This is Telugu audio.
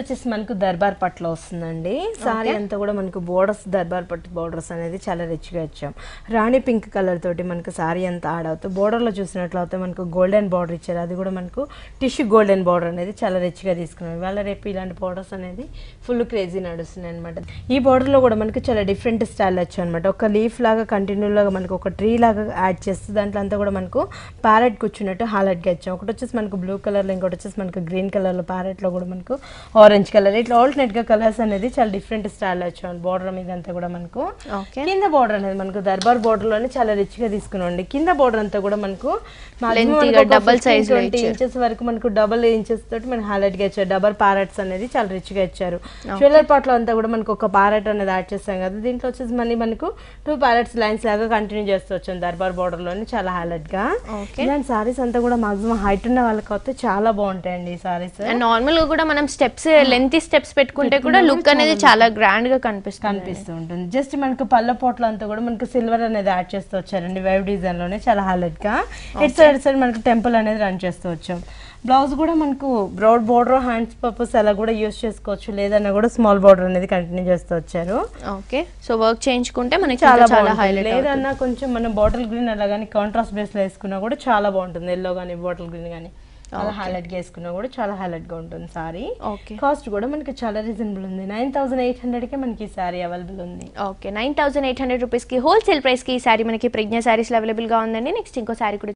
వచ్చేసి మనకు దర్బార్ పట్ల వస్తుందండి. సారీ అంతా కూడా మనకు బోర్డర్స్ దర్బార్ పట్టు బోర్డర్స్ అనేది చాలా రిచ్గా ఇచ్చాం. రాణి పింక్ కలర్ తోటి మనకు సారీ అంతా యాడ్ అవుతుంది. బోర్డర్లో చూసినట్లయితే మనకు గోల్డెన్ బార్డర్ ఇచ్చారు, అది కూడా మనకు టిష్యూ గోల్డెన్ బార్డర్ అనేది చాలా రిచ్గా తీసుకున్నాం. ఇవాళ రేపు ఇలాంటి బార్డర్స్ అనేది ఫుల్ క్రేజీ నడుస్తున్నాయి అనమాట. ఈ బార్డర్లో కూడా మనకు చాలా డిఫరెంట్ స్టైల్ వచ్చాయి అనమాట. ఒక లీఫ్ లాగా కంటిన్యూలాగా మనకు ఒక ట్రీ లాగా యాడ్ చేస్తే దాంట్లో అంతా కూడా మనకు ప్యారెట్ కూర్చున్నట్టు హాలెట్గా ఇచ్చాం. ఒకటి వచ్చేసి మనకు బ్లూ కలర్లో, ఇంకోటి వచ్చేసి మనకు గ్రీన్ కలర్లో, ప్యారెట్లో కూడా మనకు ఆరెంజ్ కలర్, ఇట్లా ఆల్టర్నేట్గా కలర్స్ అనేది చాలా డిఫరెంట్ స్టైల్ వచ్చాం. బార్డర్ మీద అంతా కూడా మనకు కింద బార్డర్ అనేది మనకు దర్బార్ బార్డర్లోనే చాలా రిచ్గా తీసుకున్నాండి. కింద బార్డర్ అంతా కూడా మనకు 20 ఇంచెస్ వరకు మనకు డబల్ ఇంచెస్ తోటి మనకు హైలైట్గా ఇచ్చారు. డబల్ ప్యారెట్స్ అనేది చాలా రిచ్గా ఇచ్చారు. జ్యువెలర్ పార్ట్లో అంతా కూడా మనకు ఒక ప్యారెట్ అనేది యాడ్ చేస్తాం కదా, దీంట్లో వచ్చేసి మళ్ళీ మనకు 2 ప్యారెట్స్ లైన్స్ లాగా కంటిన్యూ చేస్తూ వచ్చాం దర్బార్ బార్డర్లోనే చాలా హైలైట్గా. ఇలాంటి సారీస్ అంతా కూడా మాక్సిమం హైట్ ఉన్న వాళ్ళకి వస్తే చాలా బాగుంటాయండి ఈ సారీస్. నార్మల్గా కూడా మనం స్టెప్స్ లెంతీ స్టెప్స్ పెట్టుకుంటే కూడా లుక్ అనేది చాలా గ్రాండ్ గా కనిపిస్తూ ఉంటుంది. జస్ట్ మనకు పళ్ళ పోట్ల అంతా కూడా మనకు సిల్వర్ అనేది యాడ్ చేస్తూ వచ్చారండి. వైవ్ డిజైన్ లోనే చాలా హైలైట్ గా ఇట్ సైడ్ సైడ్ మనకు టెంపుల్ అనేది రన్ చేస్తూ వచ్చాం. బ్లౌజ్ కూడా మనకు బ్రాడ్ బార్డర్ హ్యాండ్స్ పర్పస్ అలా కూడా యూస్ చేసుకోవచ్చు, లేదన్నా కూడా స్మాల్ బార్డర్ అనేది కంటిన్యూ చేస్తూ వచ్చారు. ఓకే, సో వర్క్ చేయించుకుంటే మనకి చాలా చాలా హైలైట్, లేదన్నా కొంచెం మనం బాటిల్ గ్రీన్ అలా కానీ కాంట్రాస్ట్ బేస్ లో వేసుకున్నా కూడా చాలా బాగుంటుంది. ఎల్లో కానీ బాటిల్ గ్రీన్ కానీ చాలా హైలైట్ గా వేసుకున్నా కూడా చాలా హైలైట్ గా ఉంటుంది సారీ. కాస్ట్ కూడా మనకి చాలా రీజనబుల్ ఉంది. 9800 కి మనకి ఈ సారీ అవైలబుల్ ఉంది. ఓకే, 9800 రూపీస్ కి హోల్సేల్ ప్రైస్ కి ఈ సారీ మనకి ప్రజ్ఞ సారీస్ అవైలబుల్ గా ఉందండి. నెక్స్ట్ ఇంకో సారీ కూడా